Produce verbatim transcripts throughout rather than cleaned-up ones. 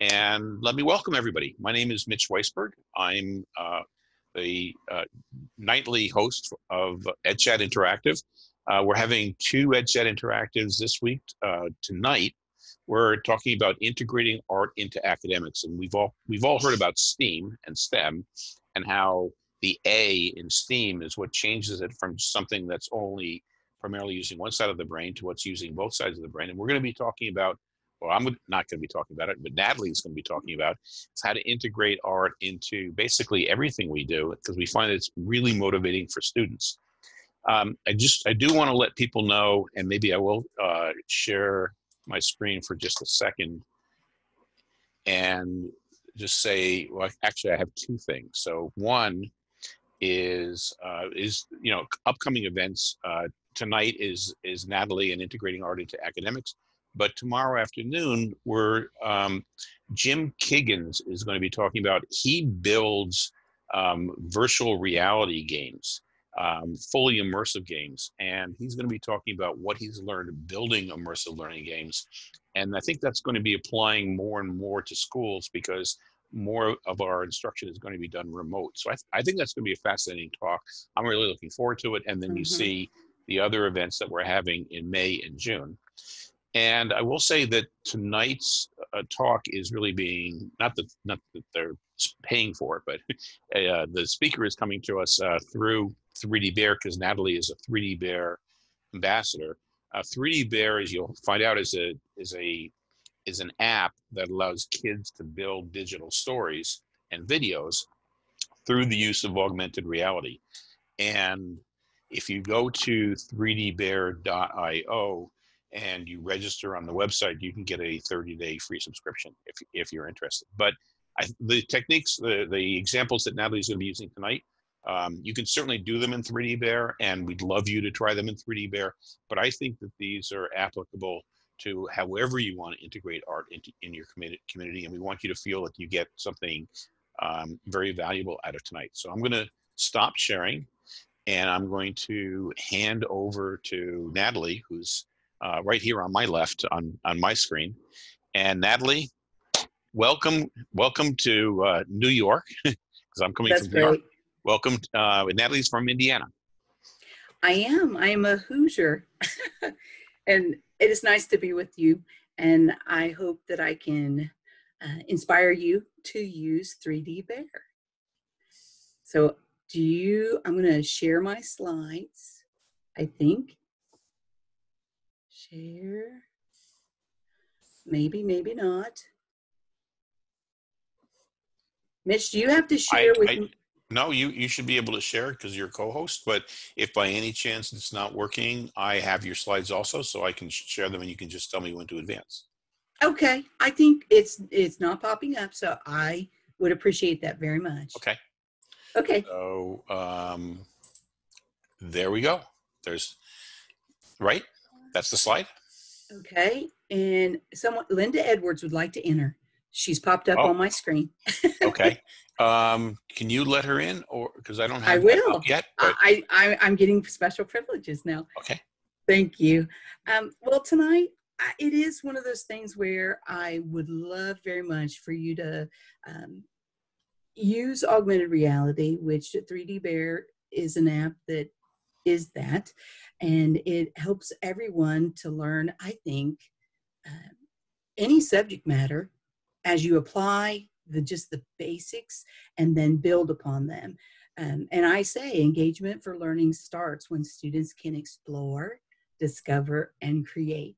And let me welcome everybody. My name is Mitch Weisberg. I'm uh, the uh, nightly host of EdChat Interactive. Uh, we're having two EdChat Interactives this week. Uh, tonight, we're talking about integrating art into academics. And we've all, we've all heard about STEAM and STEM and how the A in STEAM is what changes it from something that's only primarily using one side of the brain to what's using both sides of the brain. And we're going to be talking about, well, I'm not going to be talking about it, but Natalie's going to be talking about, is how to integrate art into basically everything we do, because we find it's really motivating for students. Um, I just, I do want to let people know, and maybe I will uh, share my screen for just a second and just say, well, actually I have two things. So one is, uh, is you know, upcoming events. Uh, tonight is, is Natalie and integrating art into academics. But tomorrow afternoon, we're, um, Jim Kiggins is going to be talking about, he builds um, virtual reality games, um, fully immersive games. And he's going to be talking about what he's learned building immersive learning games. And I think that's going to be applying more and more to schools because more of our instruction is going to be done remote. So I, th I think that's going to be a fascinating talk. I'm really looking forward to it. And then mm-hmm. you see the other events that we're having in May and June. And I will say that tonight's uh, talk is really being, not that, not that they're paying for it, but uh, the speaker is coming to us uh, through three D Bear, because Natalie is a three D Bear ambassador. Uh, three D Bear, as you'll find out, is a is a is an app that allows kids to build digital stories and videos through the use of augmented reality. And if you go to three D bear dot i o, and you register on the website, you can get a thirty day free subscription if, if you're interested. But I, the techniques, the, the examples that Natalie's gonna be using tonight, um, you can certainly do them in three D Bear, and we'd love you to try them in three D Bear, but I think that these are applicable to however you wanna integrate art into, in your community, and we want you to feel that you get something um, very valuable out of tonight. So I'm gonna stop sharing, and I'm going to hand over to Natalie, who's Uh, right here on my left, on, on my screen. And Natalie, welcome welcome to uh, New York, because I'm coming That's from great. New York. Welcome, uh, Natalie's from Indiana. I am, I am a Hoosier. And it is nice to be with you. And I hope that I can uh, inspire you to use three D Bear. So do you, I'm gonna share my slides, I think. Share, maybe, maybe not. Mitch, do you have to share I, with I, me? No, you, you should be able to share because you're co-host, but if by any chance it's not working, I have your slides also, so I can share them and you can just tell me when to advance. Okay, I think it's, it's not popping up, so I would appreciate that very much. Okay. Okay. So um, there we go. There's, right? That's the slide. Okay, and someone, Linda Edwards would like to enter. She's popped up oh. on my screen. Okay, um, can you let her in, or because I don't have I will. Up yet? But... I, I, I'm getting special privileges now. Okay. Thank you. Um, well, tonight, I, it is one of those things where I would love very much for you to um, use augmented reality, which three D Bear is an app that is that, and it helps everyone to learn, I think, uh, any subject matter as you apply the just the basics and then build upon them. Um, and I say engagement for learning starts when students can explore, discover, and create,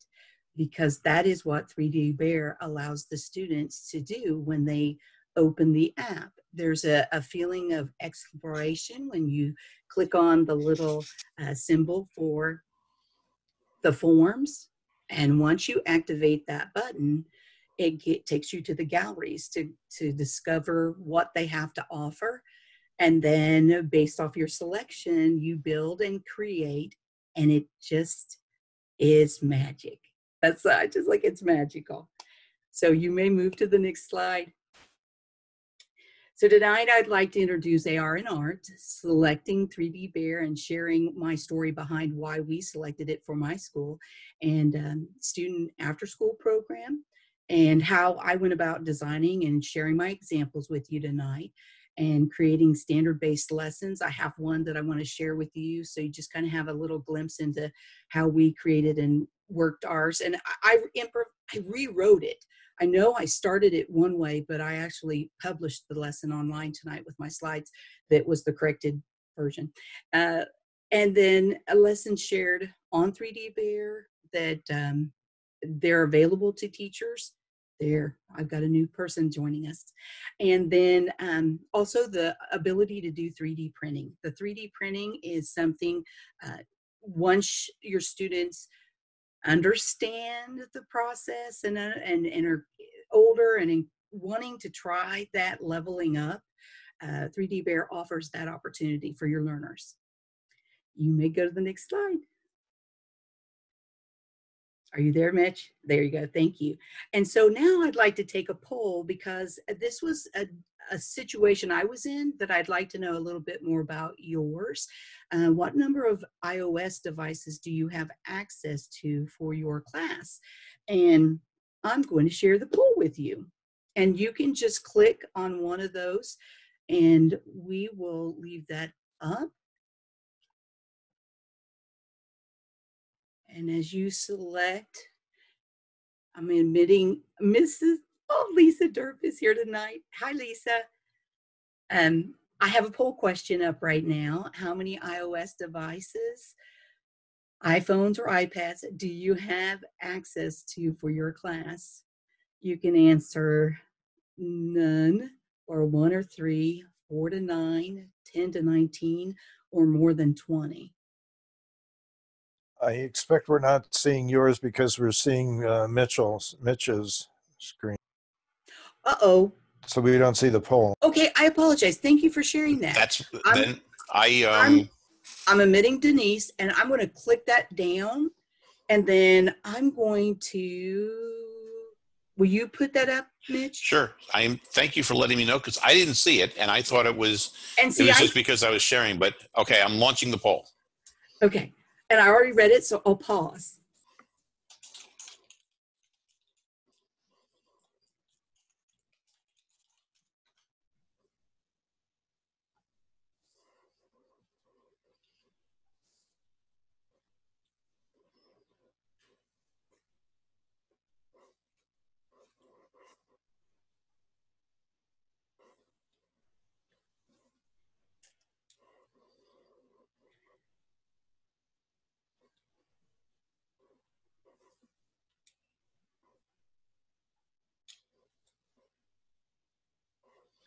because that is what three D Bear allows the students to do when they open the app. There's a, a feeling of exploration when you click on the little uh, symbol for the forms. And once you activate that button, it get, takes you to the galleries to, to discover what they have to offer. And then based off your selection, you build and create, and it just is magic. That's uh, just like it's magical. So you may move to the next slide. So tonight I'd like to introduce A R in Art, selecting three D Bear and sharing my story behind why we selected it for my school and um, student after school program, and how I went about designing and sharing my examples with you tonight and creating standard-based lessons. I have one that I want to share with you, so you just kind of have a little glimpse into how we created and worked ours. And I, I, I rewrote it. I know I started it one way, but I actually published the lesson online tonight with my slides that was the corrected version. Uh, and then a lesson shared on three D Bear that um, they're available to teachers. There, I've got a new person joining us. And then um, also the ability to do three D printing. The three D printing is something, uh, once your students understand the process and, uh, and, and are older and in wanting to try that leveling up, uh, three D Bear offers that opportunity for your learners. You may go to the next slide. Are you there, Mitch? There you go. Thank you. And so now I'd like to take a poll, because this was a, a situation I was in that I'd like to know a little bit more about yours. Uh, what number of iOS devices do you have access to for your class? And I'm going to share the poll with you. And you can just click on one of those, and we will leave that up. And as you select, I'm admitting Missus Oh, Lisa Derp is here tonight. Hi, Lisa. Um, I have a poll question up right now. How many iOS devices, iPhones or iPads, do you have access to for your class? You can answer none, or one or three, four to nine, ten to nineteen, or more than twenty. I expect we're not seeing yours because we're seeing uh, Mitchell's, Mitch's screen. Uh-oh. So we don't see the poll. Okay, I apologize. Thank you for sharing that. That's, I'm, then I, um, I'm, I'm admitting Denise, and I'm going to click that down, and then I'm going to, will you put that up, Mitch? Sure. I am. Thank you for letting me know, because I didn't see it, and I thought it was, and see, it was I, just because I was sharing, but okay, I'm launching the poll. Okay. And I already read it, so I'll pause.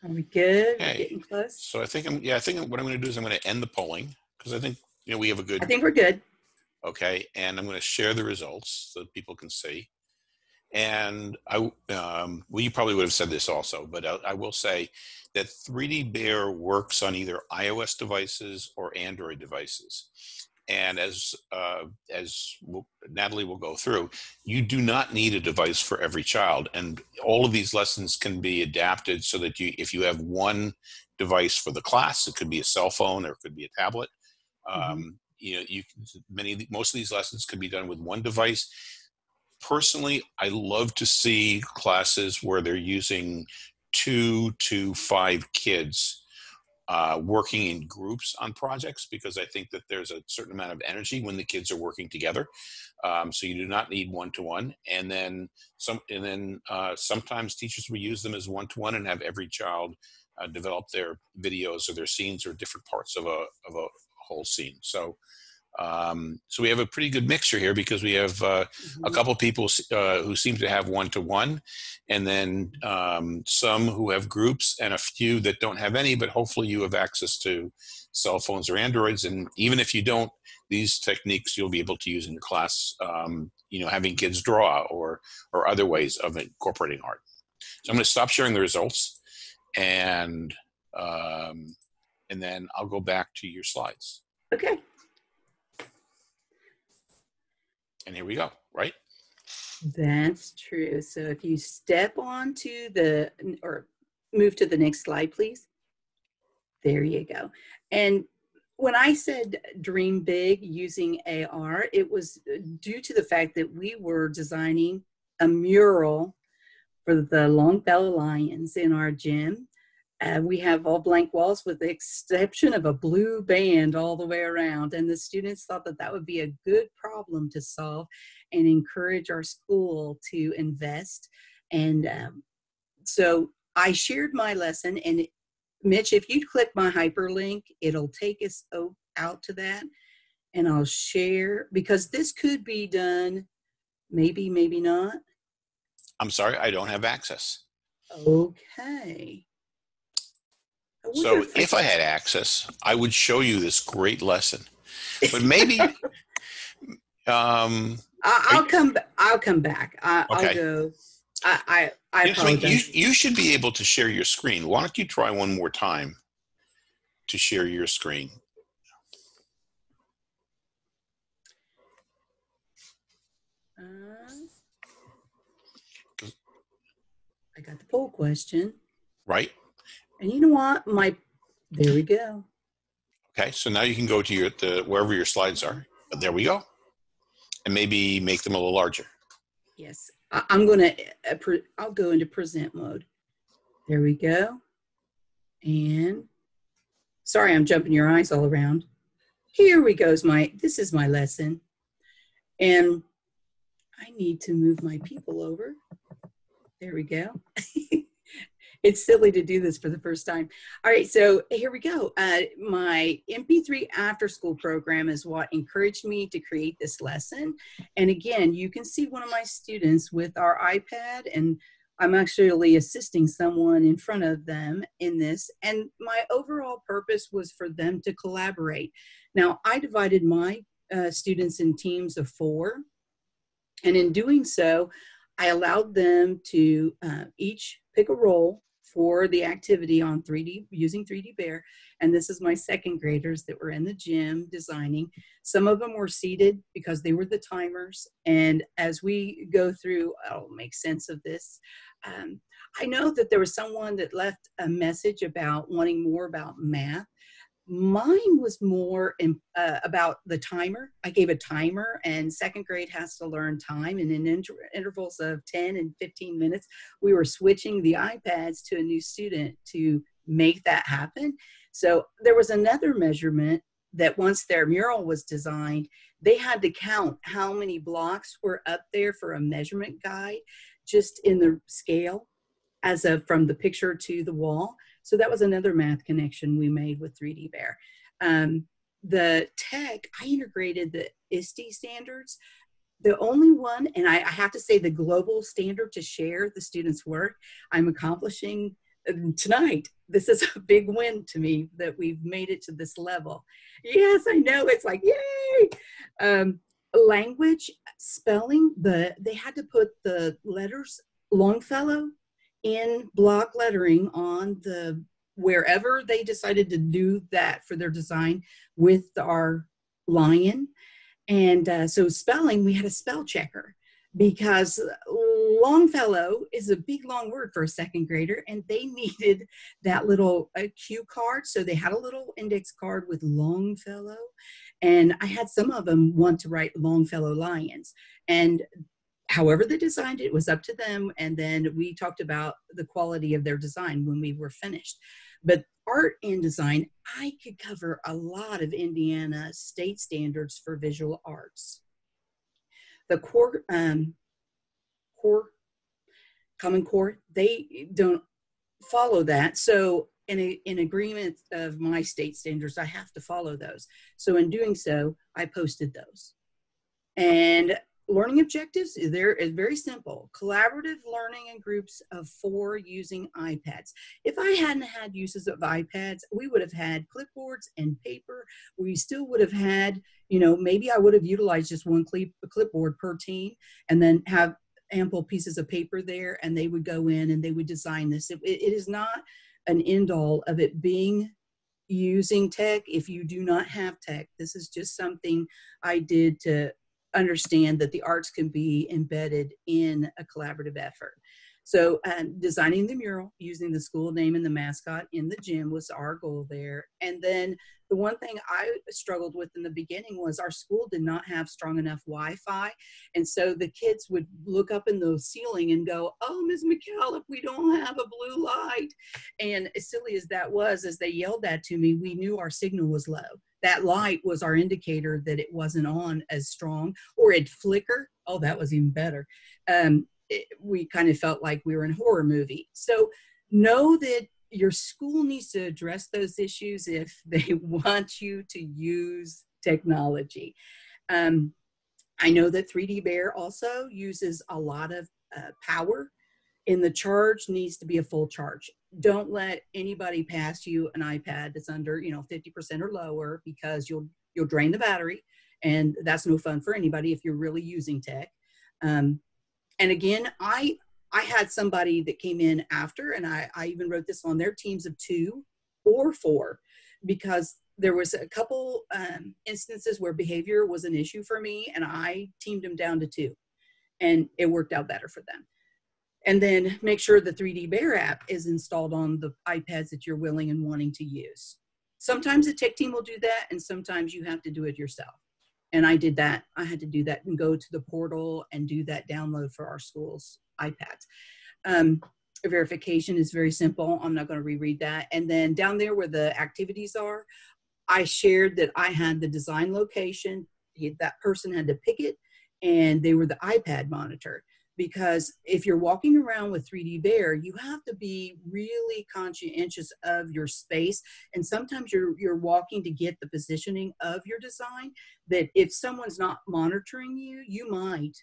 Are we good? Okay. Are we getting close? So I think I'm, yeah, I think what I'm going to do is I'm going to end the polling, because I think, you know, we have a good. I think we're good. Okay. And I'm going to share the results so that people can see. And I, um, well, you probably would have said this also, but I, I will say that three D Bear works on either iOS devices or Android devices. And as, uh, as Natalie will go through, you do not need a device for every child. And all of these lessons can be adapted so that you, if you have one device for the class, it could be a cell phone or it could be a tablet. Mm-hmm. um, you know, you, many, most of these lessons can be done with one device. Personally, I love to see classes where they're using two to five kids Uh, working in groups on projects, because I think that there's a certain amount of energy when the kids are working together. Um, so you do not need one-to-one. And then some, and then uh, sometimes teachers will use them as one-to-one and have every child uh, develop their videos or their scenes or different parts of a, of a whole scene. So, um, so we have a pretty good mixture here, because we have uh, mm-hmm. a couple people uh, who seem to have one-to-one, and then um, some who have groups, and a few that don't have any, but hopefully you have access to cell phones or Androids. And even if you don't, these techniques you'll be able to use in your class, um, you know, having kids draw or, or other ways of incorporating art. So I'm going to stop sharing the results, and, um, and then I'll go back to your slides. Okay. And here we go, right? That's true. So if you step on to the, or move to the next slide, please. There you go. And when I said dream big using A R, it was due to the fact that we were designing a mural for the Longfellow Lions in our gym. Uh, we have all blank walls with the exception of a blue band all the way around. And the students thought that that would be a good problem to solve and encourage our school to invest. And um, so I shared my lesson. And it, Mitch, if you click my hyperlink, it'll take us out to that. And I'll share, because this could be done, maybe, maybe not. I'm sorry, I don't have access. Okay. So if, if I had access, I would show you this great lesson. But maybe um, I, I'll you, come. I'll come back. I, okay. I'll go. I. I. I yes, apologize. I mean, you, you should be able to share your screen. Why don't you try one more time to share your screen? Uh, I got the poll question. Right. And you know what? My there we go. Okay, so now you can go to your the wherever your slides are. There we go, and maybe make them a little larger. Yes, I, I'm gonna. Uh, pre, I'll go into present mode. There we go. And sorry, I'm jumping your eyes all around. Here we goes. My this is my lesson, and I need to move my people over. There we go. It's silly to do this for the first time. All right, so here we go. Uh, my M P three after school program is what encouraged me to create this lesson. And again, you can see one of my students with our iPad, and I'm actually assisting someone in front of them in this. And my overall purpose was for them to collaborate. Now, I divided my uh, students in teams of four. And in doing so, I allowed them to uh, each pick a role for the activity on three D using three D Bear. And this is my second graders that were in the gym designing. Some of them were seated because they were the timers. And as we go through, I'll make sense of this. Um, I know that there was someone that left a message about wanting more about math. Mine was more in, uh, about the timer. I gave a timer, and second grade has to learn time. And in inter intervals of ten and fifteen minutes, we were switching the iPads to a new student to make that happen. So there was another measurement that once their mural was designed, they had to count how many blocks were up there for a measurement guide, just in the scale as of from the picture to the wall. So that was another math connection we made with three D Bear. Um, the tech, I integrated the I S T E standards. The only one, and I, I have to say the global standard to share the students' work, I'm accomplishing tonight. This is a big win to me that we've made it to this level. Yes, I know, it's like, yay! Um, language, spelling, the, they had to put the letters, Longfellow, in block lettering on the wherever they decided to do that for their design with our lion. And uh, so spelling, we had a spell checker because Longfellow is a big long word for a second grader, and they needed that little uh, cue card. So they had a little index card with Longfellow, and I had some of them want to write Longfellow Lions, and however they designed it, it was up to them. And then we talked about the quality of their design when we were finished. But art and design, I could cover a lot of Indiana state standards for visual arts. The core, um, core, Common Core, they don't follow that. So in, a, in agreement of my state standards, I have to follow those. So in doing so, I posted those. And learning objectives, there is very simple. Collaborative learning in groups of four using iPads. If I hadn't had uses of iPads, we would have had clipboards and paper. We still would have had, you know, maybe I would have utilized just one clip, clipboard per team, and then have ample pieces of paper there, and they would go in and they would design this. It, it is not an end all of it being using tech if you do not have tech. This is just something I did to understand that the arts can be embedded in a collaborative effort. So um, designing the mural using the school name and the mascot in the gym was our goal there. And then the one thing I struggled with in the beginning was our school did not have strong enough Wi-Fi. And so the kids would look up in the ceiling and go, oh, Miz McKalip, we don't have a blue light. And as silly as that was, as they yelled that to me, we knew our signal was low. That light was our indicator that it wasn't on as strong, or it'd flicker. Oh, that was even better. Um, it, we kind of felt like we were in a horror movie. So know that your school needs to address those issues if they want you to use technology. Um, I know that three D Bear also uses a lot of uh, power, and the charge needs to be a full charge. Don't let anybody pass you an iPad that's under, you know, fifty percent or lower, because you'll you'll drain the battery, and that's no fun for anybody if you're really using tech. Um, and again, I I had somebody that came in after, and I, I even wrote this on their teams of two or four, because there was a couple um, instances where behavior was an issue for me, and I teamed them down to two, and it worked out better for them. And then make sure the three D Bear app is installed on the iPads that you're willing and wanting to use. Sometimes a tech team will do that, and sometimes you have to do it yourself. And I did that. I had to do that and go to the portal and do that download for our school's iPads. Um, verification is very simple. I'm not going to reread that. And then down there where the activities are, I shared that I had the design location. That person had to pick it, and they were the iPad monitor. Because if you're walking around with three D Bear, you have to be really conscientious of your space. And sometimes you're, you're walking to get the positioning of your design, that if someone's not monitoring you, you might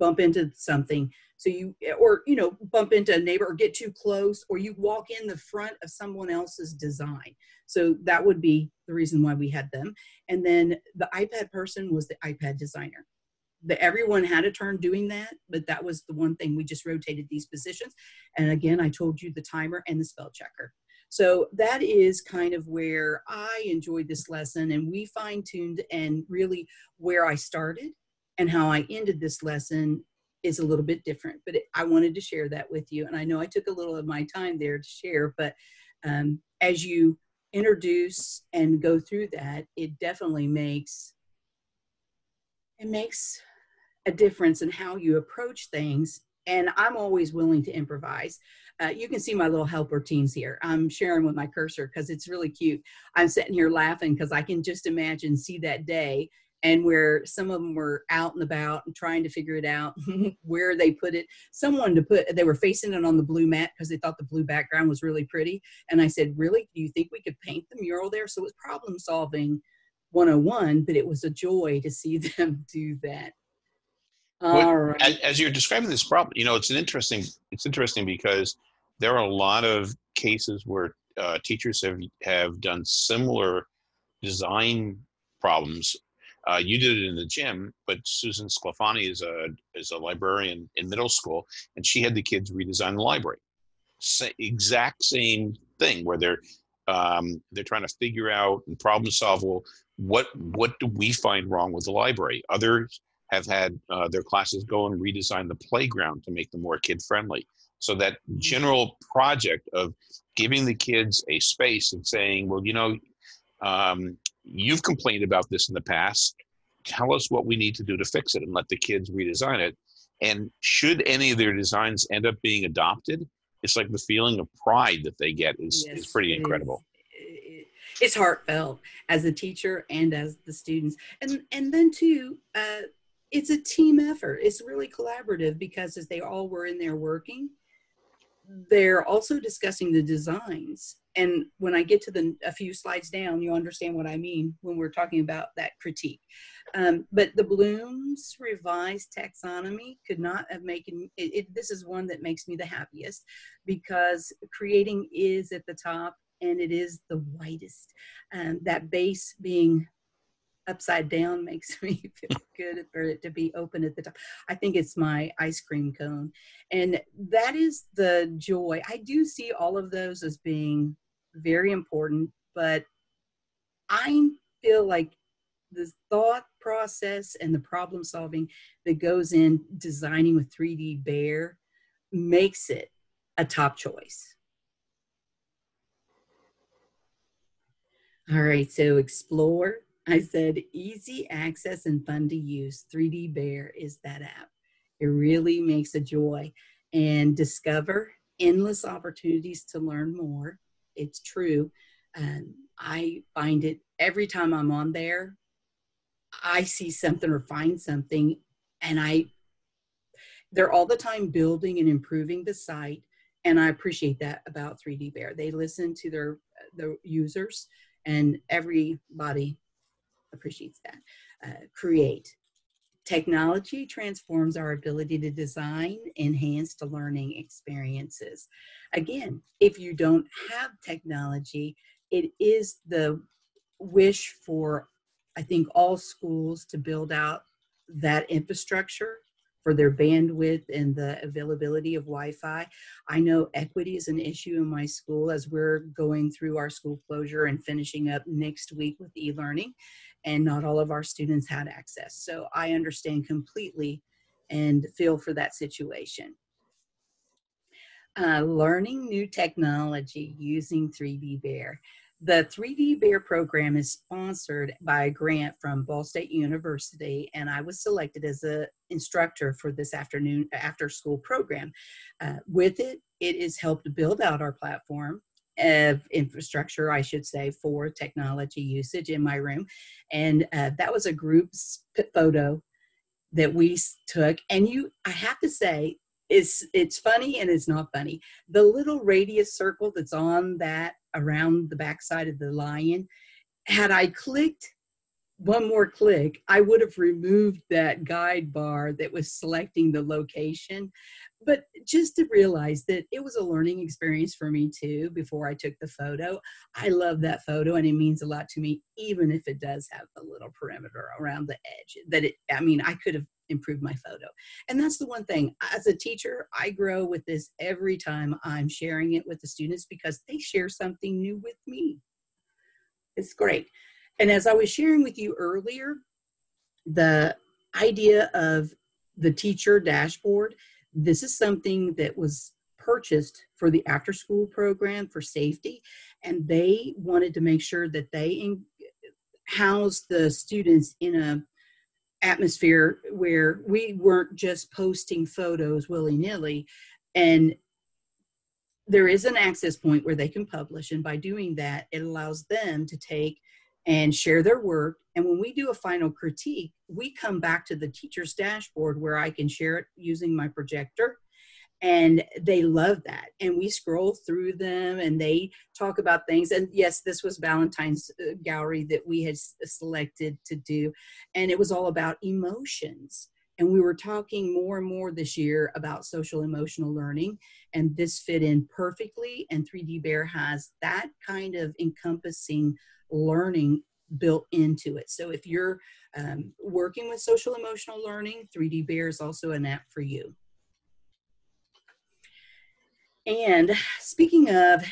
bump into something. So you, or, you know, bump into a neighbor or get too close, or you walk in the front of someone else's design. So that would be the reason why we had them. And then the iPad person was the iPad designer. That everyone had a turn doing that, but that was the one thing. We just rotated these positions. And again, I told you the timer and the spell checker. So that is kind of where I enjoyed this lesson, and we fine-tuned, and really where I started and how I ended this lesson is a little bit different, but it, I wanted to share that with you. And I know I took a little of my time there to share, but um, as you introduce and go through that, it definitely makes, it makes a difference in how you approach things, and I'm always willing to improvise. Uh, you can see my little helper teams here. I'm sharing with my cursor because it's really cute. I'm sitting here laughing because I can just imagine, see that day, and where some of them were out and about and trying to figure it out, where they put it. Someone to put, they were facing it on the blue mat because they thought the blue background was really pretty. And I said, really, do you think we could paint the mural there? So it was problem solving one oh one, but it was a joy to see them do that. All right. As, as you're describing this problem, you know, it's an interesting, it's interesting because there are a lot of cases where uh, teachers have, have done similar design problems. Uh, you did it in the gym, but Susan Sclafani is a, is a librarian in middle school, and she had the kids redesign the library. Sa exact same thing where they're, um, they're trying to figure out and problem solve, well, what, what do we find wrong with the library? Others have had uh, their classes go and redesign the playground to make them more kid-friendly. So that general project of giving the kids a space and saying, well, you know, um, you've complained about this in the past. Tell us what we need to do to fix it, and let the kids redesign it. And should any of their designs end up being adopted, it's like the feeling of pride that they get is, yes, is pretty incredible. It is. It's heartfelt as a teacher and as the students. And, and then too, uh, it's a team effort. It's really collaborative, because as they all were in there working, they're also discussing the designs. And when I get to the a few slides down, you'll understand what I mean when we're talking about that critique. Um, but the Bloom's revised taxonomy could not have made it, it, this is one that makes me the happiest, because creating is at the top, and it is the widest. Um, that base being upside down makes me feel good for it to be open at the top. I think it's my ice cream cone. And that is the joy. I do see all of those as being very important, but I feel like the thought process and the problem solving that goes in designing with three D Bear makes it a top choice. All right, so explore. I said easy access and fun to use. three D Bear is that app. It really makes a joy. And discover endless opportunities to learn more. It's true. Um, I find it every time I'm on there, I see something or find something, and I, they're all the time building and improving the site, and I appreciate that about three D Bear. They listen to their, their users, and everybody appreciates that. Uh, create. Technology transforms our ability to design enhanced learning experiences. Again, if you don't have technology, it is the wish for, I think, all schools to build out that infrastructure for their bandwidth and the availability of Wi-Fi. I know equity is an issue in my school as we're going through our school closure and finishing up next week with e-learning, and not all of our students had access. So I understand completely and feel for that situation. Uh, learning new technology using three D Bear. The three D Bear program is sponsored by a grant from Ball State University, and I was selected as an instructor for this afternoon after-school program. Uh, with it, it has helped build out our platform of infrastructure, I should say, for technology usage in my room. And uh, that was a group photo that we took. And you, I have to say, It's, it's funny and it's not funny. The little radius circle that's on that around the backside of the lion, had I clicked one more click, I would have removed that guide bar that was selecting the location. But just to realize that it was a learning experience for me too before I took the photo. I love that photo and it means a lot to me, even if it does have a little perimeter around the edge. That it, I mean, I could have improve my photo. And that's the one thing, as a teacher, I grow with this every time I'm sharing it with the students because they share something new with me. It's great. And as I was sharing with you earlier, the idea of the teacher dashboard, this is something that was purchased for the after-school program for safety, and they wanted to make sure that they housed the students in a atmosphere where we weren't just posting photos willy-nilly, and there is an access point where they can publish, and by doing that it allows them to take and share their work. And when we do a final critique, we come back to the teacher's dashboard where I can share it using my projector, and they love that. And we scroll through them and they talk about things. And yes, this was Valentine's gallery that we had selected to do. And it was all about emotions. And we were talking more and more this year about social emotional learning. And this fit in perfectly. And three D Bear has that kind of encompassing learning built into it. So if you're um, working with social emotional learning, three D Bear is also an app for you. And speaking of,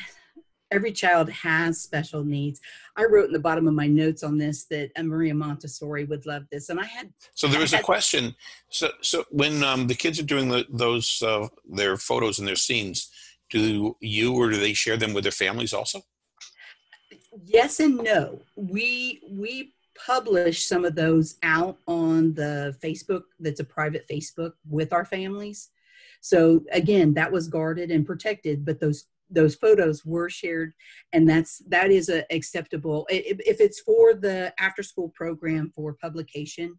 every child has special needs. I wrote in the bottom of my notes on this that Maria Montessori would love this, and I had. So there was a question. So, so when um, the kids are doing the, those uh, their photos and their scenes, do you or do they share them with their families also? Yes and no. We we publish some of those out on the Facebook. That's a private Facebook with our families. So again, that was guarded and protected, but those those photos were shared, and that's that is a acceptable if, if it's for the after school program for publication,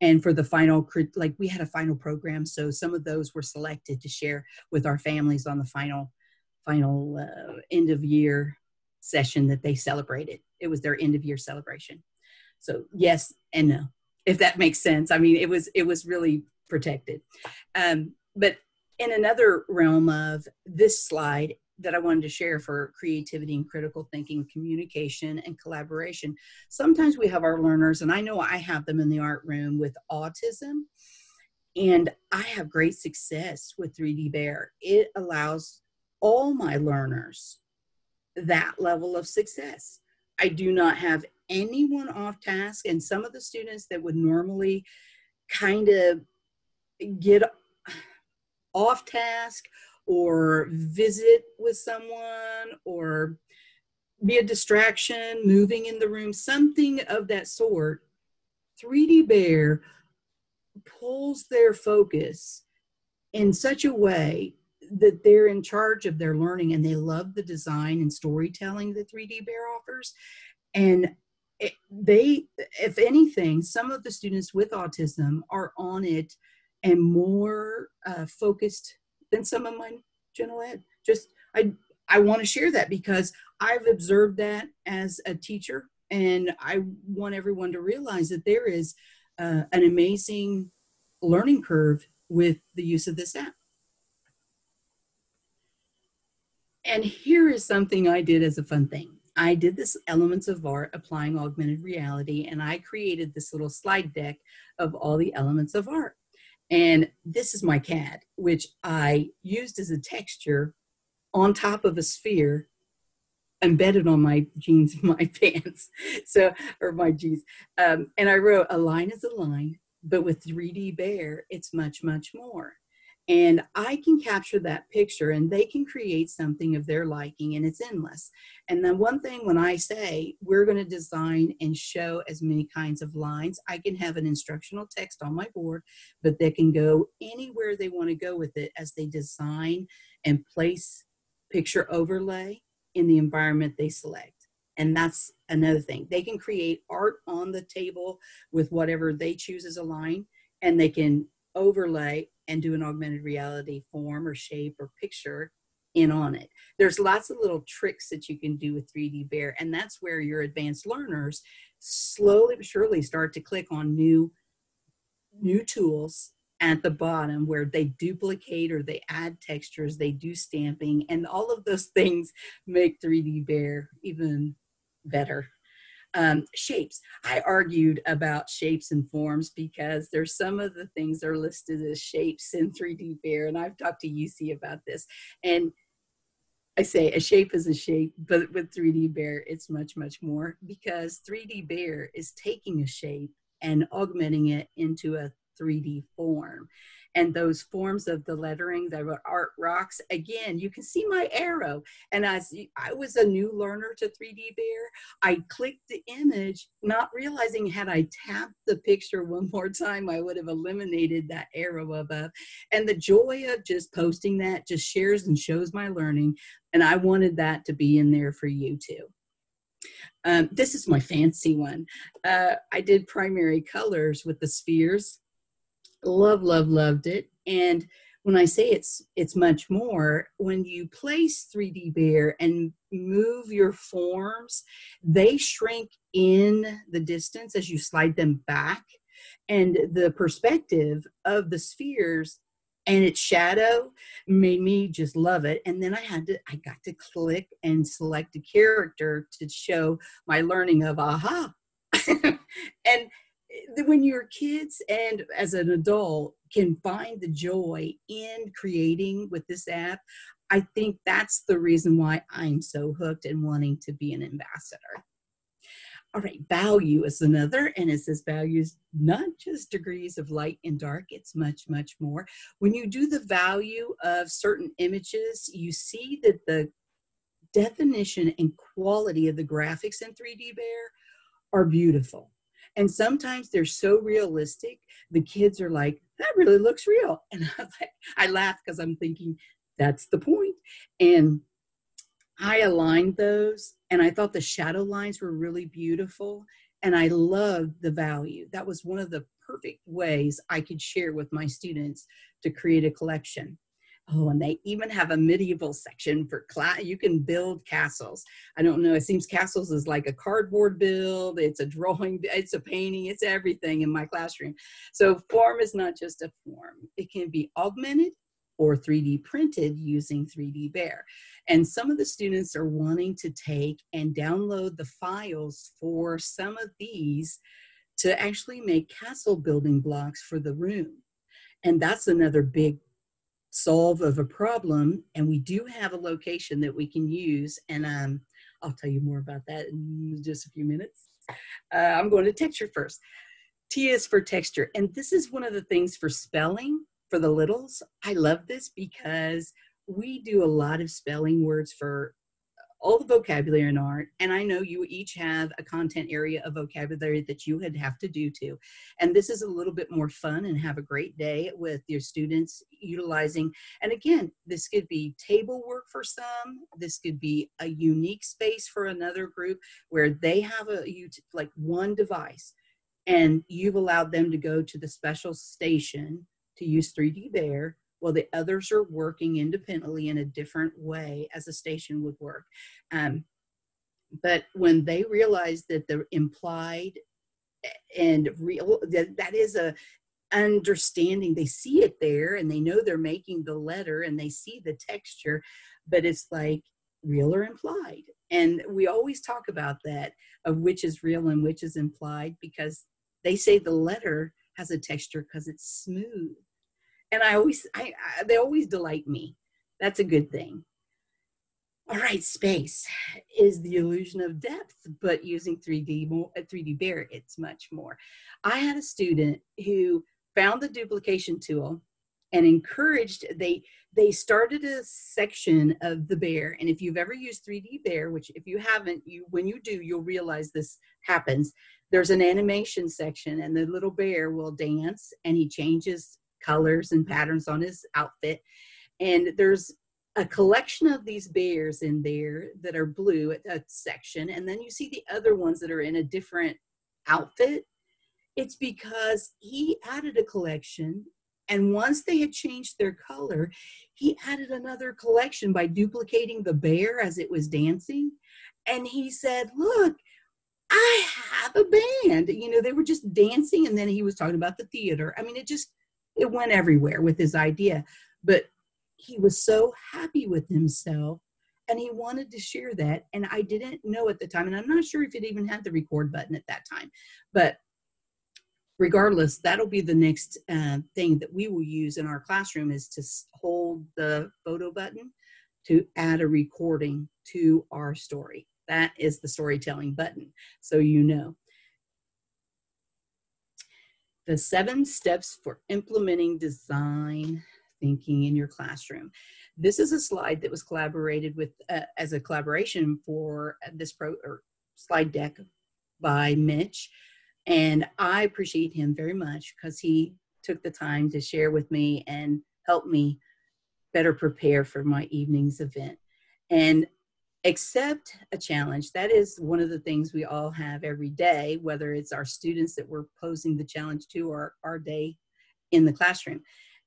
and for the final like we had a final program, so some of those were selected to share with our families on the final final uh, end of year session that they celebrated. It was their end of year celebration. So yes and no, if that makes sense. I mean, it was it was really protected. Um, but in another realm of this slide that I wanted to share for creativity and critical thinking, communication and collaboration, sometimes we have our learners, and I know I have them in the art room with autism, and I have great success with three D Bear. It allows all my learners that level of success. I do not have anyone off task, and some of the students that would normally kind of get off task or visit with someone or be a distraction, moving in the room, something of that sort, three D Bear pulls their focus in such a way that they're in charge of their learning, and they love the design and storytelling that three D Bear offers. And they, if anything, some of the students with autism are on it and more uh, focused than some of my general ed. Just, I, I want to share that because I've observed that as a teacher, and I want everyone to realize that there is uh, an amazing learning curve with the use of this app. And here is something I did as a fun thing. I did this elements of art applying augmented reality, and I created this little slide deck of all the elements of art. And this is my C A D, which I used as a texture on top of a sphere embedded on my jeans and my pants, so, or my jeans. Um, and I wrote, a line is a line, but with three D Bear, it's much, much more. And I can capture that picture, and they can create something of their liking, and it's endless. And then one thing, when I say we're going to design and show as many kinds of lines, I can have an instructional text on my board, but they can go anywhere they want to go with it as they design and place picture overlay in the environment they select. And that's another thing. They can create art on the table with whatever they choose as a line, and they can overlay and do an augmented reality form or shape or picture in on it. There's lots of little tricks that you can do with three D Bear, and that's where your advanced learners slowly but surely start to click on new, new tools at the bottom where they duplicate or they add textures, they do stamping, and all of those things make three D Bear even better. Um, shapes. I argued about shapes and forms because there's some of the things that are listed as shapes in three D Bear, and I've talked to U C about this. And I say a shape is a shape, but with three D Bear, it's much, much more, because three D Bear is taking a shape and augmenting it into a three D form. And those forms of the lettering, that were art rocks. Again, you can see my arrow. And as I was a new learner to three D Bear, I clicked the image, not realizing had I tapped the picture one more time, I would have eliminated that arrow above. And the joy of just posting that just shares and shows my learning. And I wanted that to be in there for you too. Um, this is my fancy one. Uh, I did primary colors with the spheres. Love, love, loved it. And when I say it's it's much more, when you place three D Bear and move your forms, they shrink in the distance as you slide them back, and the perspective of the spheres and its shadow made me just love it. And then I had to, I got to click and select a character to show my learning of aha. And when you're kids and as an adult can find the joy in creating with this app, I think that's the reason why I'm so hooked and wanting to be an ambassador. All right, value is another, and it says value is not just degrees of light and dark, it's much, much more. When you do the value of certain images, you see that the definition and quality of the graphics in three D Bear are beautiful. And sometimes they're so realistic, the kids are like, that really looks real. And I, like, I laugh because I'm thinking, that's the point. And I aligned those, and I thought the shadow lines were really beautiful, and I loved the value. That was one of the perfect ways I could share with my students to create a collection. Oh, and they even have a medieval section for class. You can build castles. I don't know. It seems castles is like a cardboard build. It's a drawing. It's a painting. It's everything in my classroom. So form is not just a form. It can be augmented or three D printed using three D Bear. And some of the students are wanting to take and download the files for some of these to actually make castle building blocks for the room. And that's another big solve of a problem, and we do have a location that we can use, and um, I'll tell you more about that in just a few minutes. Uh, I'm going to texture first. T is for texture, and this is one of the things for spelling for the littles, I love this because we do a lot of spelling words for all the vocabulary in art, and I know you each have a content area of vocabulary that you would have to do too. And this is a little bit more fun, and have a great day with your students utilizing. And again, this could be table work for some, this could be a unique space for another group where they have a like one device and you've allowed them to go to the special station to use three D Bear. Well, the others are working independently in a different way as a station would work. Um, but when they realize that the implied and real, that, that is a understanding, they see it there and they know they're making the letter and they see the texture, but it's like real or implied. And we always talk about that, of which is real and which is implied, because they say the letter has a texture because it's smooth. And I always, I, I, they always delight me. That's a good thing. All right, space is the illusion of depth, but using three D, three D Bear, it's much more. I had a student who found the duplication tool and encouraged, they, they started a section of the bear. And if you've ever used three D Bear, which if you haven't, you when you do, you'll realize this happens. There's an animation section and the little bear will dance and he changes colors and patterns on his outfit, and there's a collection of these bears in there that are blue at that section, and then you see the other ones that are in a different outfit. It's because he added a collection, and once they had changed their color, he added another collection by duplicating the bear as it was dancing, and he said, look, I have a band. You know, they were just dancing, and then he was talking about the theater. I mean, it just it went everywhere with his idea, but he was so happy with himself and he wanted to share that. And I didn't know at the time, and I'm not sure if it even had the record button at that time, but regardless, that'll be the next uh, thing that we will use in our classroom, is to hold the photo button to add a recording to our story. That is the storytelling button, so you know. The seven steps for implementing design thinking in your classroom. This is a slide that was collaborated with uh, as a collaboration for this pro or slide deck by Mitch. And I appreciate him very much because he took the time to share with me and help me better prepare for my evening's event. And accept a challenge. That is one of the things we all have every day, whether it's our students that we're posing the challenge to or our day in the classroom.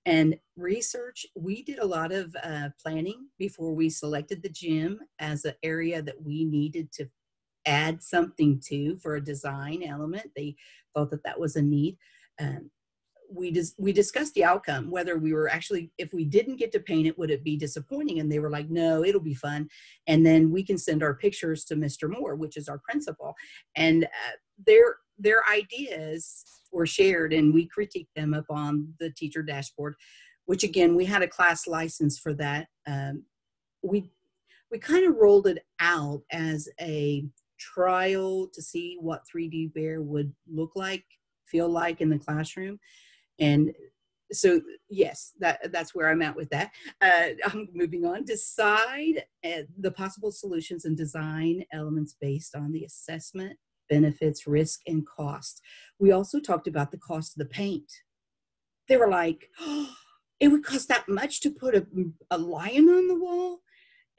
And research, we did a lot of uh, planning before we selected the gym as an area that we needed to add something to for a design element. They thought that that was a need. Um, We, dis we discussed the outcome, whether we were actually, if we didn't get to paint it, would it be disappointing? And they were like, no, it'll be fun. And then we can send our pictures to Mister Moore, which is our principal. And uh, their, their ideas were shared, and we critiqued them up on the teacher dashboard, which again, we had a class license for that. Um, we, we kind of rolled it out as a trial to see what three D Bear would look like, feel like in the classroom. And so, yes, that, that's where I'm at with that. Uh, I'm moving on. Decide uh, the possible solutions and design elements based on the assessment, benefits, risk, and cost. We also talked about the cost of the paint. They were like, oh, it would cost that much to put a, a lion on the wall.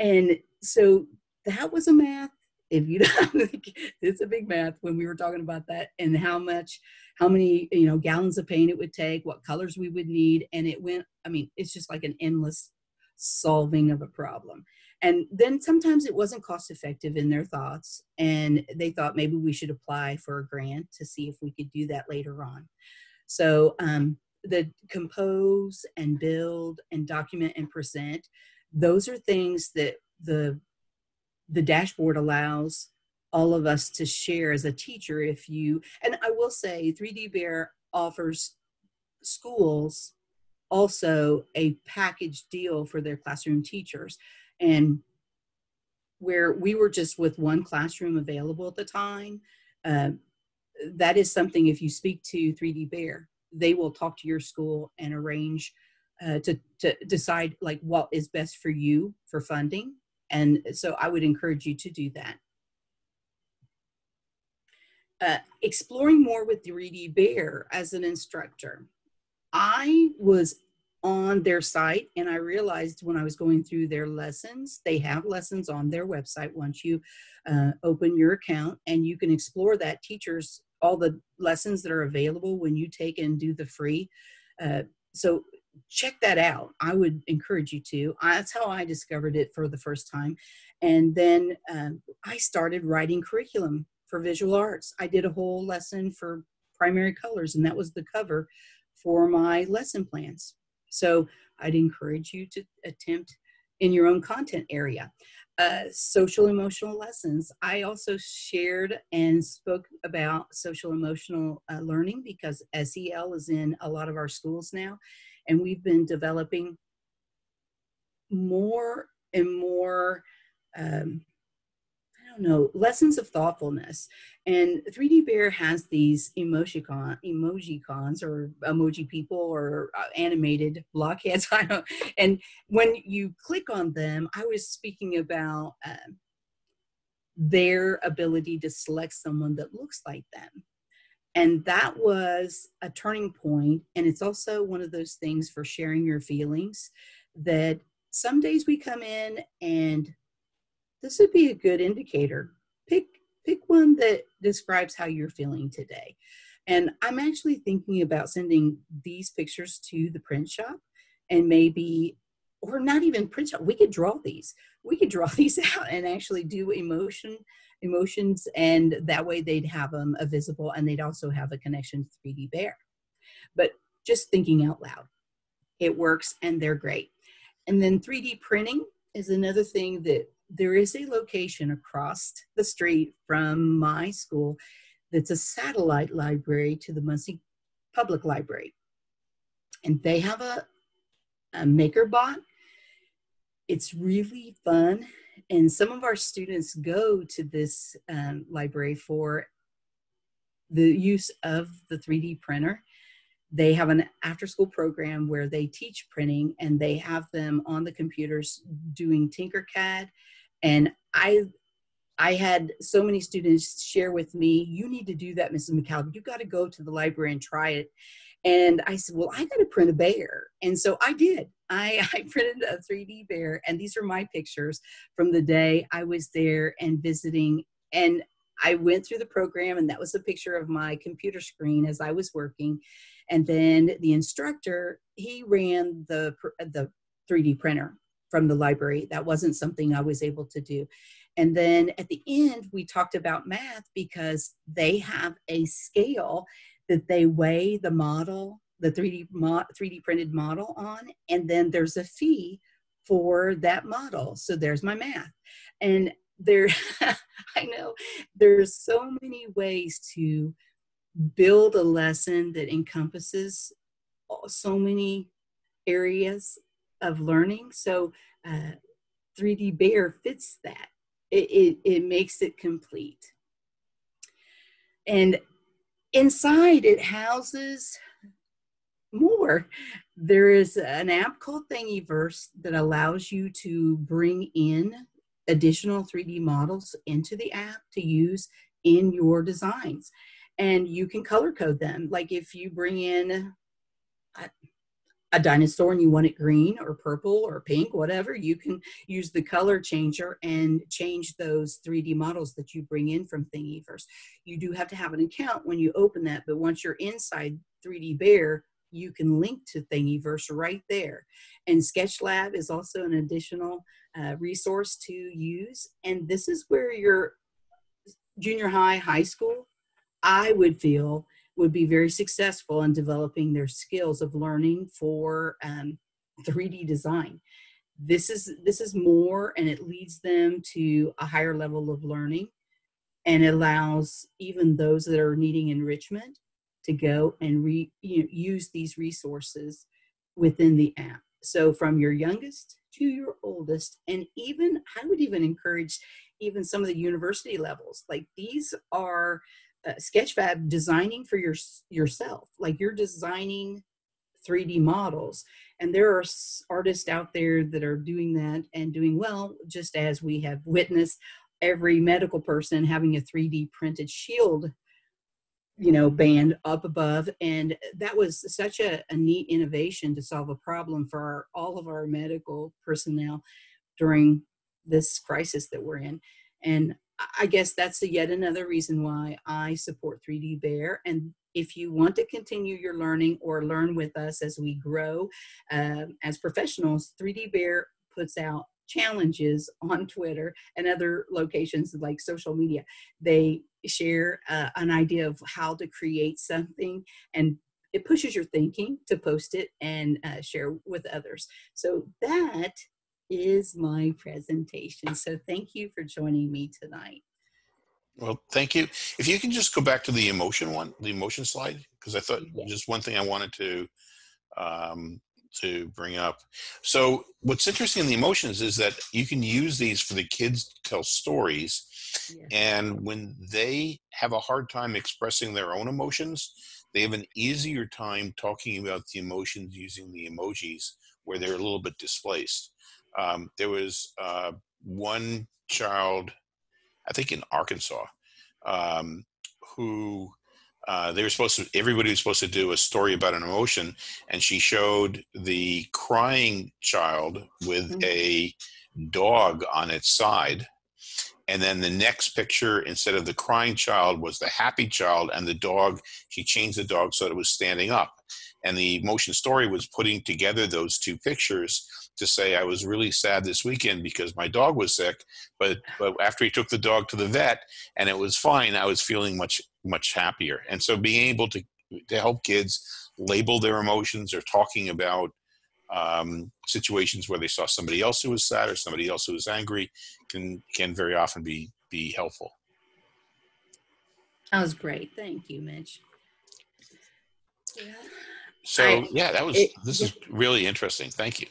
And so that was a math. If you don't, it's a big math when we were talking about that, and how much, how many, you know, gallons of paint it would take, what colors we would need. And it went, I mean, it's just like an endless solving of a problem. And then sometimes it wasn't cost effective in their thoughts. And they thought maybe we should apply for a grant to see if we could do that later on. So um, the compose and build and document and present, those are things that the The dashboard allows all of us to share as a teacher. If you, and I will say three D Bear offers schools also a package deal for their classroom teachers. And where we were just with one classroom available at the time, uh, that is something if you speak to three D Bear, they will talk to your school and arrange uh, to, to decide like what is best for you for funding. And so I would encourage you to do that. Uh, exploring more with three D Bear as an instructor. I was on their site and I realized when I was going through their lessons, they have lessons on their website once you uh, open your account, and you can explore that. Teachers, all the lessons that are available when you take and do the free. Uh, so check that out. I would encourage you to. I, that's how I discovered it for the first time. And then um, I started writing curriculum for visual arts. I did a whole lesson for primary colors, and that was the cover for my lesson plans. So I'd encourage you to attempt in your own content area. Uh, social emotional lessons. I also shared and spoke about social emotional uh, learning because S E L is in a lot of our schools now, and we've been developing more and more um, I don't know, lessons of thoughtfulness. And three D Bear has these emoji-con, emoji-cons or emoji people or animated blockheads. I don't, and when you click on them, I was speaking about uh, their ability to select someone that looks like them. And that was a turning point. And it's also one of those things for sharing your feelings that some days we come in and this would be a good indicator. Pick, pick one that describes how you're feeling today. And I'm actually thinking about sending these pictures to the print shop, and maybe, or not even print shop, we could draw these. We could draw these out and actually do emotion, emotions, and that way they'd have them um, visible, and they'd also have a connection to three D Bear. But just thinking out loud, it works, and they're great. And then three D printing is another thing that there is a location across the street from my school that's a satellite library to the Muncie Public Library. And they have a, a MakerBot. It's really fun. And some of our students go to this um, library for the use of the three D printer. They have an after-school program where they teach printing, and they have them on the computers doing Tinkercad. And I, I had so many students share with me, you need to do that, Missus McKalip. You got to go to the library and try it. And I said, well, I got to print a bear. And so I did. I, I printed a three D bear. And these are my pictures from the day I was there and visiting. And I went through the program, and that was a picture of my computer screen as I was working. And then the instructor, he ran the, the three D printer from the library. That wasn't something I was able to do. And then at the end, we talked about math because they have a scale that they weigh the model, the three D, mo three D printed model on, and then there's a fee for that model. So there's my math. And there, I know there's so many ways to build a lesson that encompasses so many areas of learning. So uh, three D Bear fits that. It, it, it makes it complete. And inside it houses more. There is an app called Thingiverse that allows you to bring in additional three D models into the app to use in your designs. And you can color code them. Like if you bring in a, a dinosaur and you want it green or purple or pink, whatever, you can use the color changer and change those three D models that you bring in from Thingiverse. You do have to have an account when you open that, but once you're inside three D Bear, you can link to Thingiverse right there. And Sketchfab is also an additional uh, resource to use. And this is where your junior high, high school, I would feel would be very successful in developing their skills of learning for um, three D design. This is, this is more, and it leads them to a higher level of learning, and it allows even those that are needing enrichment to go and re, you know, use these resources within the app. So from your youngest to your oldest, and even, I would even encourage even some of the university levels. Like these are, Uh, Sketchfab, designing for your, yourself, like you're designing three D models. And there are artists out there that are doing that and doing well, just as we have witnessed every medical person having a three D printed shield, you know, band up above. And that was such a, a neat innovation to solve a problem for our, all of our medical personnel during this crisis that we're in. And I guess that's a yet another reason why I support three D Bear. And if you want to continue your learning or learn with us as we grow um, as professionals, three D Bear puts out challenges on Twitter and other locations like social media. They share uh, an idea of how to create something, and it pushes your thinking to post it and uh, share with others. So that is my presentation. So thank you for joining me tonight. Well, thank you. If you can just go back to the emotion one, the emotion slide, because I thought yeah. just one thing I wanted to um, to bring up. So what's interesting in the emotions is that you can use these for the kids to tell stories. Yeah. And when they have a hard time expressing their own emotions, they have an easier time talking about the emotions using the emojis where they're a little bit displaced. Um, there was uh, one child, I think in Arkansas, um, who uh, they were supposed to, everybody was supposed to do a story about an emotion, and she showed the crying child with mm-hmm. a dog on its side. And then the next picture, instead of the crying child, was the happy child and the dog. She changed the dog so that it was standing up. And the emotion story was putting together those two pictures to say, I was really sad this weekend because my dog was sick, but, but after he took the dog to the vet and it was fine, I was feeling much, much happier. And so being able to, to help kids label their emotions or talking about um, situations where they saw somebody else who was sad or somebody else who was angry can, can very often be, be helpful. That was great. Thank you, Mitch. Yeah. So yeah, that was, this is really interesting. Thank you.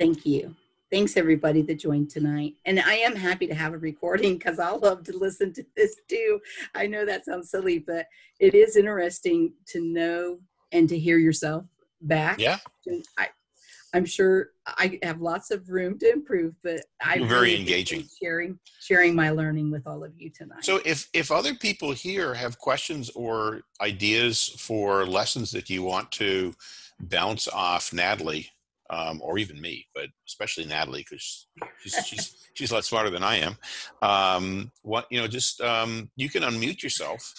Thank you. Thanks everybody that joined tonight. And I am happy to have a recording because I'll love to listen to this too. I know that sounds silly, but it is interesting to know and to hear yourself back. Yeah. And I, I'm sure I have lots of room to improve, but I'm very engaging sharing, sharing my learning with all of you tonight. So if, if other people here have questions or ideas for lessons that you want to bounce off Natalie, um, or even me, but especially Natalie, because she's, she's, she's a lot smarter than I am. Um, what, you know, just, um, you can unmute yourself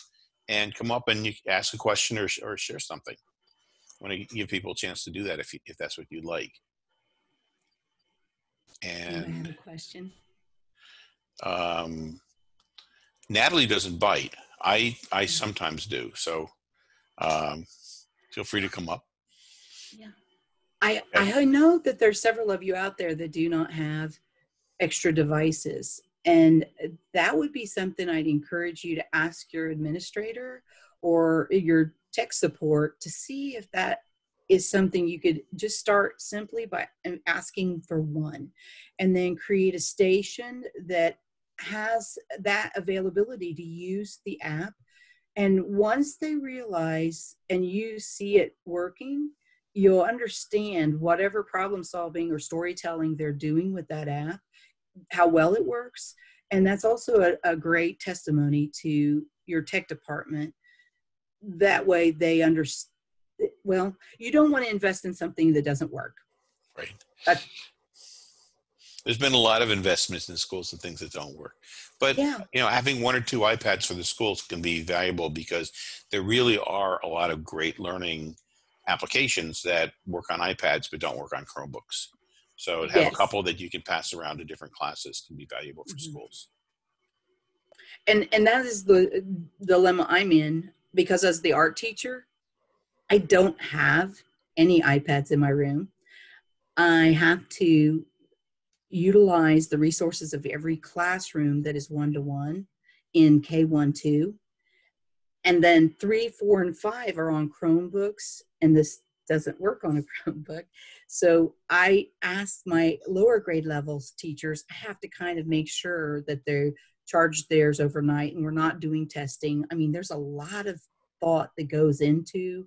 and come up and you ask a question or, or share something. I want to give people a chance to do that if, you, if that's what you'd like. And I have a question. Um, Natalie doesn't bite. I, I sometimes do. So um, feel free to come up. Yeah. I, I know that there's several of you out there that do not have extra devices. And that would be something I'd encourage you to ask your administrator or your tech support to see if that is something you could just start simply by asking for one, and then create a station that has that availability to use the app. And once they realize and you see it working, you'll understand whatever problem solving or storytelling they're doing with that app, how well it works. And that's also a, a great testimony to your tech department. That way they understand. Well, you don't want to invest in something that doesn't work. Right. That's There's been a lot of investments in schools and things that don't work. But, yeah. you know, having one or two iPads for the schools can be valuable because there really are a lot of great learning applications that work on iPads but don't work on Chromebooks. So to have yes. a couple that you can pass around to different classes can be valuable for mm-hmm. schools. And, and that is the dilemma I'm in. Because as the art teacher, I don't have any iPads in my room. I have to utilize the resources of every classroom that is one-to-one in K one two. And then three, four, and five are on Chromebooks, and this doesn't work on a Chromebook. So I asked my lower grade levels teachers, I have to kind of make sure that they're charge theirs overnight, and we're not doing testing. I mean, there's a lot of thought that goes into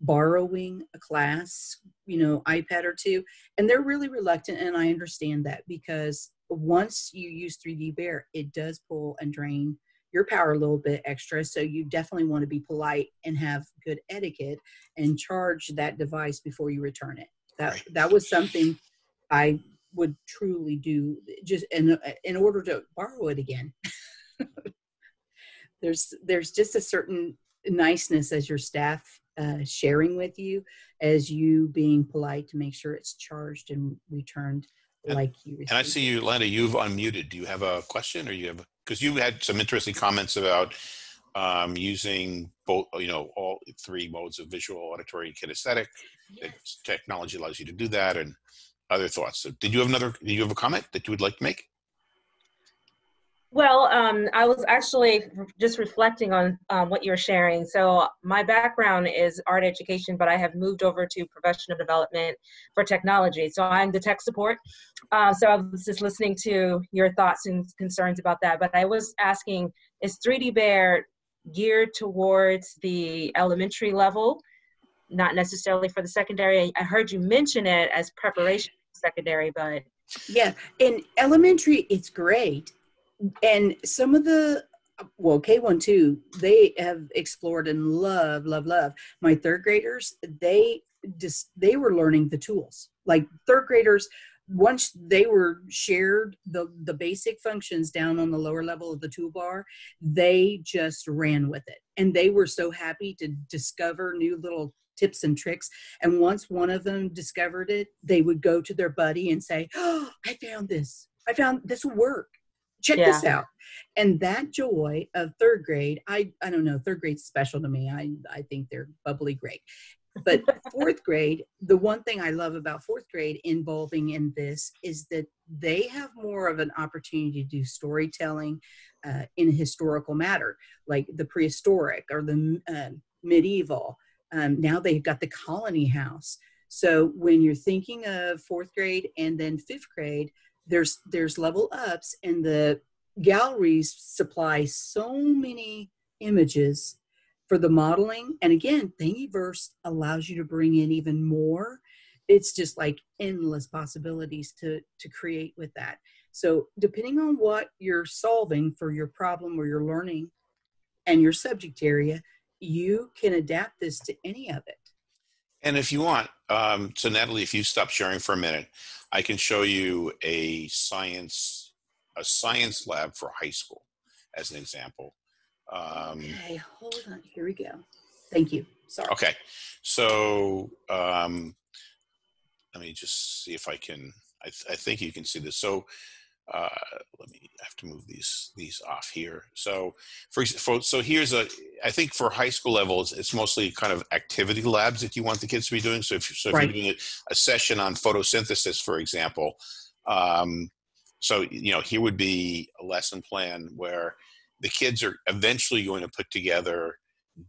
borrowing a class, you know, iPad or two, and they're really reluctant, and I understand that, because once you use three D Bear, it does pull and drain your power a little bit extra, so you definitely want to be polite and have good etiquette and charge that device before you return it. That right. that was something I would truly do, just in in order to borrow it again. there's there's just a certain niceness as your staff uh, sharing with you, as you being polite to make sure it's charged and returned and, like you received. And I see you, Linda. You've unmuted. Do you have a question, or you have? Because you had some interesting comments about um, using both, you know, all three modes of visual, auditory, and kinesthetic. Yes. It's technology allows you to do that, and other thoughts. So, did you have another? Did you have a comment that you would like to make? Well, um, I was actually just reflecting on um, what you were sharing. So my background is art education, but I have moved over to professional development for technology. So I'm the tech support. Uh, so I was just listening to your thoughts and concerns about that. But I was asking, is three D Bear geared towards the elementary level, not necessarily for the secondary? I heard you mention it as preparation for secondary, but... Yeah, in elementary, it's great. And some of the, well, K one, too, they have explored and love, love, love. My third graders, they just, they were learning the tools. Like third graders, once they were shared the, the basic functions down on the lower level of the toolbar, they just ran with it. And they were so happy to discover new little tips and tricks. And once one of them discovered it, they would go to their buddy and say, oh, I found this. I found this will work. Check yeah. this out. And that joy of third grade, I, I don't know, third grade's special to me. I, I think they're bubbly great. But fourth grade, the one thing I love about fourth grade involving in this is that they have more of an opportunity to do storytelling uh, in a historical matter, like the prehistoric or the uh, medieval. Um, now they've got the colony house. So when you're thinking of fourth grade and then fifth grade, There's there's level ups, and the galleries supply so many images for the modeling. And again, Thingiverse allows you to bring in even more. It's just like endless possibilities to, to create with that. So depending on what you're solving for your problem or your learning and your subject area, you can adapt this to any of it. And if you want, um, so Natalie, if you stop sharing for a minute, I can show you a science, a science lab for high school as an example. Um, okay, hold on, here we go. Thank you, sorry. Okay, so um, let me just see if I can, I, th I think you can see this. So uh, let me, I have to move these these off here. So for, for so here's a, I think for high school levels, it's mostly kind of activity labs that you want the kids to be doing. So if, so if right. you're doing a, a session on photosynthesis, for example, um, so, you know, here would be a lesson plan where the kids are eventually going to put together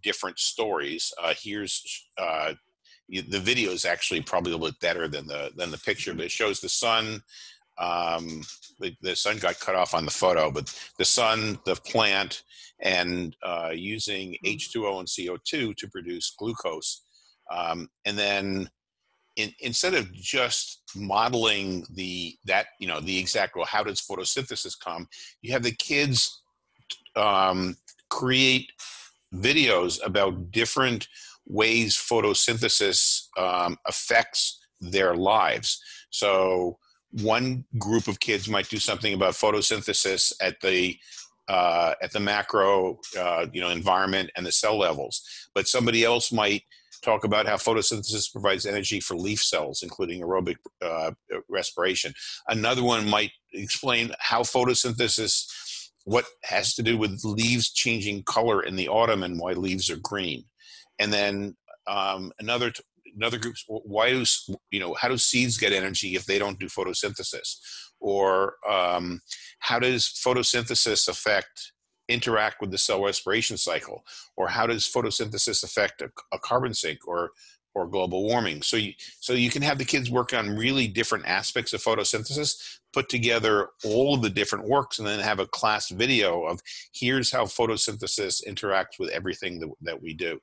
different stories. Uh, here's, uh, the video is actually probably a little bit better than the, than the picture, but it shows the sun. Um, the, the sun got cut off on the photo, but the sun, the plant, and uh, using H two O and C O two to produce glucose. Um, and then in, instead of just modeling the, that, you know, the exact, well, how does photosynthesis come? You have the kids um, create videos about different ways photosynthesis um, affects their lives. So one group of kids might do something about photosynthesis at the uh, at the macro uh, you know, environment and the cell levels, but somebody else might talk about how photosynthesis provides energy for leaf cells, including aerobic uh, respiration. Another one might explain how photosynthesis, what has to do with leaves changing color in the autumn and why leaves are green. And then um, another. T Another groups, why do, you know, how do seeds get energy if they don't do photosynthesis? Or um, how does photosynthesis affect, interact with the cell respiration cycle? Or how does photosynthesis affect a, a carbon sink or, or global warming? So you, so you can have the kids work on really different aspects of photosynthesis, put together all of the different works, and then have a class video of here's how photosynthesis interacts with everything that, that we do.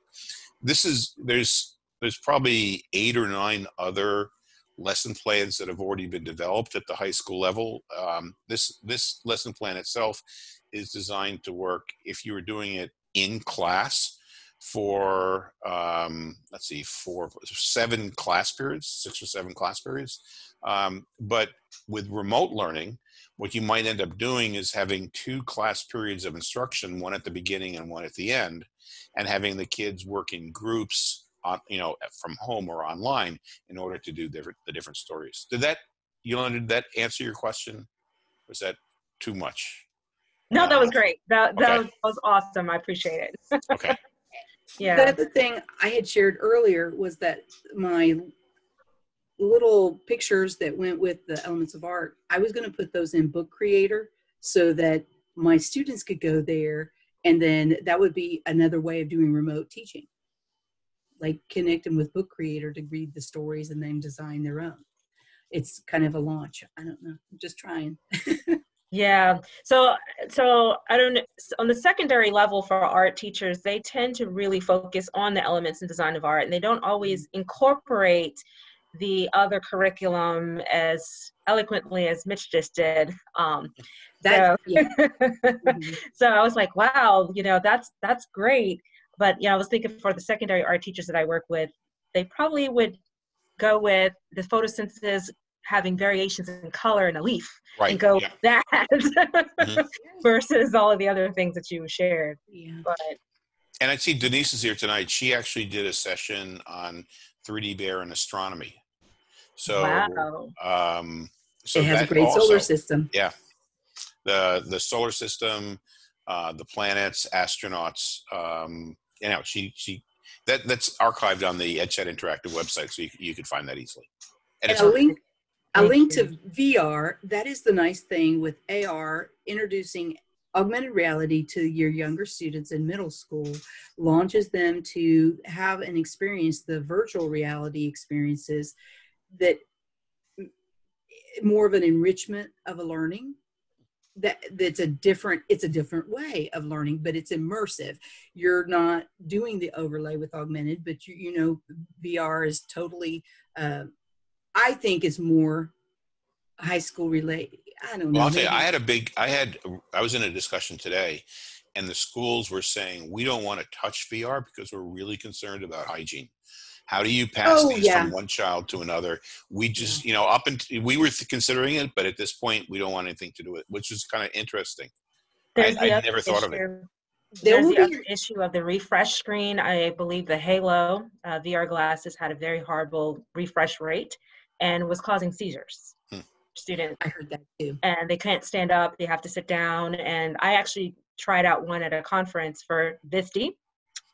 This is, there's, there's probably eight or nine other lesson plans that have already been developed at the high school level. Um, this, this lesson plan itself is designed to work if you were doing it in class for, um, let's see, for seven class periods, six or seven class periods. Um, but with remote learning, what you might end up doing is having two class periods of instruction, one at the beginning and one at the end, and having the kids work in groups on, you know, from home or online in order to do different, the different stories. Did that, Yolanda, did that answer your question? Was that too much? No, that was great. That, okay. that, was, that was awesome. I appreciate it. Okay. Yeah. The other thing I had shared earlier was that my little pictures that went with the elements of art, I was going to put those in Book Creator so that my students could go there, and then that would be another way of doing remote teaching. Like connect them with Book Creator to read the stories and then design their own. It's kind of a launch. I don't know. I'm just trying. Yeah. So, so I don't know. On the secondary level for art teachers, they tend to really focus on the elements and design of art, and they don't always incorporate the other curriculum as eloquently as Mitch just did. Um, that's, so, yeah. Mm-hmm. So I was like, wow, you know, that's, that's great. But, you know, I was thinking for the secondary art teachers that I work with, they probably would go with the photosynthesis having variations in color and a leaf, right, and go yeah. with that mm-hmm. versus all of the other things that you shared. Yeah. But, and I see Denise is here tonight. She actually did a session on three D Bear and astronomy. So, wow. um, so it has that a great also, solar system. Yeah. The, the solar system, uh, the planets, astronauts, um, you know, she, she, that that's archived on the EdChat Interactive website. So you, you can find that easily. And, and a link, a link to V R. That is the nice thing with A R, introducing augmented reality to your younger students in middle school launches them to have an experience, the virtual reality experiences that more of an enrichment of a learning. That that's a different, it's a different way of learning, but it's immersive. You're not doing the overlay with augmented, but you, you know, V R is totally, uh, I think is more high school related. I don't know. Well, I'll tell you, I had a big, I had, I was in a discussion today and the schools were saying, we don't want to touch V R because we're really concerned about hygiene. How do you pass oh, these yeah. from one child to another? We just, yeah. you know, up until we were considering it, but at this point we don't want anything to do with it, which is kind of interesting. There's I, I never issue. thought of it. There's there the be... issue of the refresh screen. I believe the Halo uh, V R glasses had a very horrible refresh rate and was causing seizures. Hmm. Students. I heard that too. And they can't stand up. They have to sit down. And I actually tried out one at a conference for VISTE,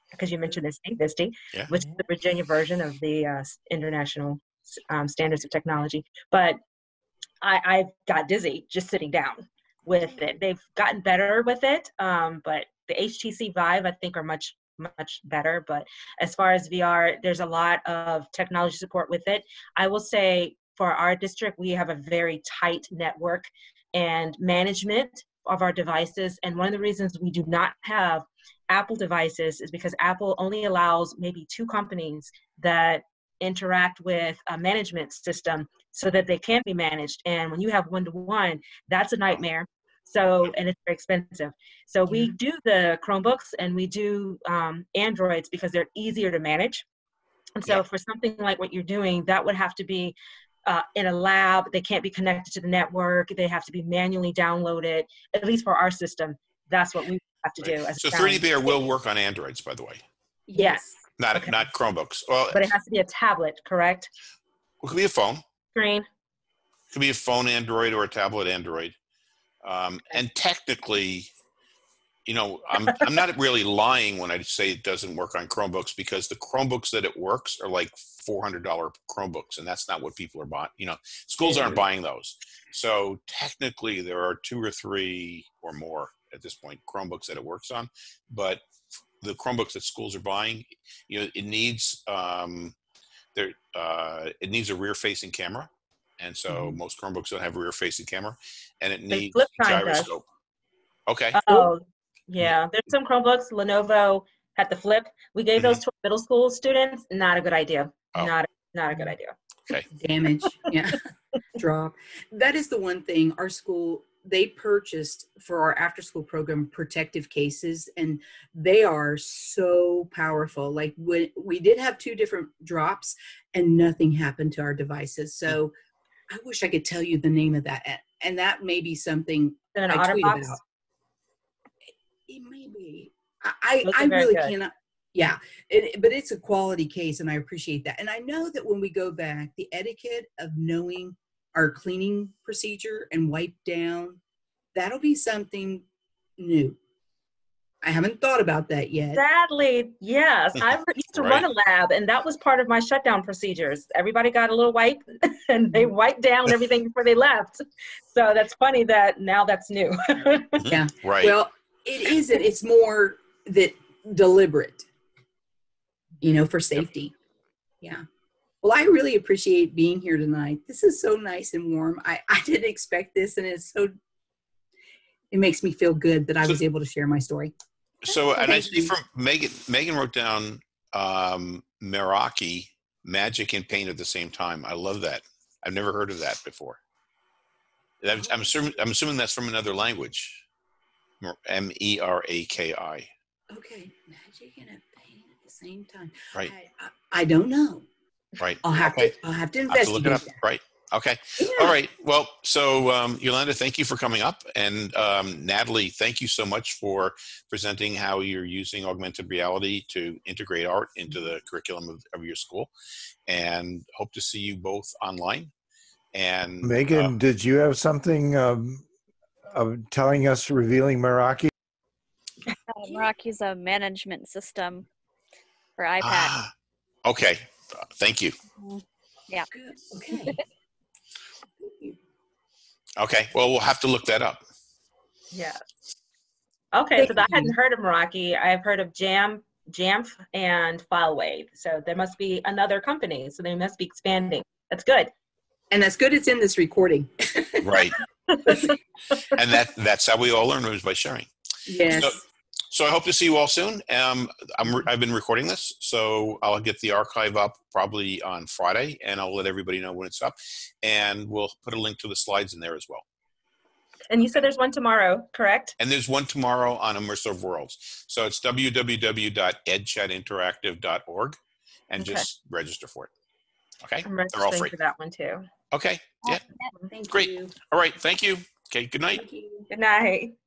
because you mentioned VISTE, VISTE, yeah. which is the Virginia version of the uh, International um, Standards of Technology. But I, I got dizzy just sitting down with it. They've gotten better with it, um, but the H T C Vive, I think, are much, much better. But as far as V R, there's a lot of technology support with it. I will say, for our district, we have a very tight network and management of our devices. And one of the reasons we do not have Apple devices is because Apple only allows maybe two companies that interact with a management system so that they can be managed. And when you have one-to-one, that's a nightmare. So, and it's very expensive. So we do the Chromebooks and we do um, Androids because they're easier to manage. And so yeah. for something like what you're doing, that would have to be Uh, in a lab. They can't be connected to the network. They have to be manually downloaded, at least for our system. That's what we have to right. do. As so three D Bear will work on Androids, by the way. Yes. Not okay. not Chromebooks. Well, but it has to be a tablet, correct? Well, it could be a phone. Screen. It could be a phone Android or a tablet Android. Um, and technically, you know, I'm, I'm not really lying when I say it doesn't work on Chromebooks, because the Chromebooks that it works are like four hundred dollar Chromebooks, and that's not what people are buying. You know, schools aren't buying those. So technically there are two or three or more at this point Chromebooks that it works on, but the Chromebooks that schools are buying, you know, it needs, um, there, uh, it needs a rear-facing camera. And so mm-hmm. most Chromebooks don't have a rear-facing camera, and it needs a gyroscope. Okay. Oh. Yeah, there's some Chromebooks. Lenovo at the flip. We gave mm-hmm. those to middle school students. Not a good idea. Oh. Not, not a good idea. Okay. Damage. Yeah. Drop. That is the one thing our school, they purchased for our after school program, protective cases, and they are so powerful. Like we, we did have two different drops and nothing happened to our devices. So I wish I could tell you the name of that. And that may be something an I tweet about. It, it may be. I, I really good. cannot. Yeah, it, but it's a quality case, and I appreciate that. And I know that when we go back, the etiquette of knowing our cleaning procedure and wipe down, that'll be something new. I haven't thought about that yet. Sadly, yes. I used to right. run a lab, and that was part of my shutdown procedures. Everybody got a little wipe, and they wiped down everything before they left. So that's funny that now that's new. Yeah, right. Well, it isn't. It's more that deliberate. You know, for safety. Yeah. Well, I really appreciate being here tonight. This is so nice and warm. I, I didn't expect this, and it's so, it makes me feel good that I was so, able to share my story. So, and I see from Megan, Megan wrote down um, Meraki, magic and paint at the same time. I love that. I've never heard of that before. I'm, I'm, assuming, I'm assuming that's from another language. M E R A K I. Okay, magic and a same time. Right. I, I, I don't know. Right. I'll have okay. to I'll have to investigate. Have to look it up. That. Right. Okay. Yeah. All right. Well, so um, Yolanda, thank you for coming up. And um, Natalie, thank you so much for presenting how you're using augmented reality to integrate art into the curriculum of, of your school. And hope to see you both online. And Megan, uh, did you have something um, of telling us, revealing Meraki? Uh, Meraki's a management system. For iPad. Ah, okay. Uh, thank you. Yeah. Good. Okay. Okay. Well, we'll have to look that up. Yeah. Okay. So I hadn't heard of Meraki. I've heard of Jamf, Jamf and FileWave. So there must be another company. So they must be expanding. That's good. And that's good. It's in this recording. Right. And that that's how we all learn, is by sharing. Yes. So, So I hope to see you all soon. Um, I'm re I've been recording this, so I'll get the archive up probably on Friday, and I'll let everybody know when it's up. And we'll put a link to the slides in there as well. And you said there's one tomorrow, correct? And there's one tomorrow on Immersive Worlds. So it's w w w dot ed chat interactive dot org, and okay. just register for it. Okay? I'm registering. They're all free. For that one, too. Okay. Yeah. Thank Great. You. All right. Thank you. Okay. Good night. Good night.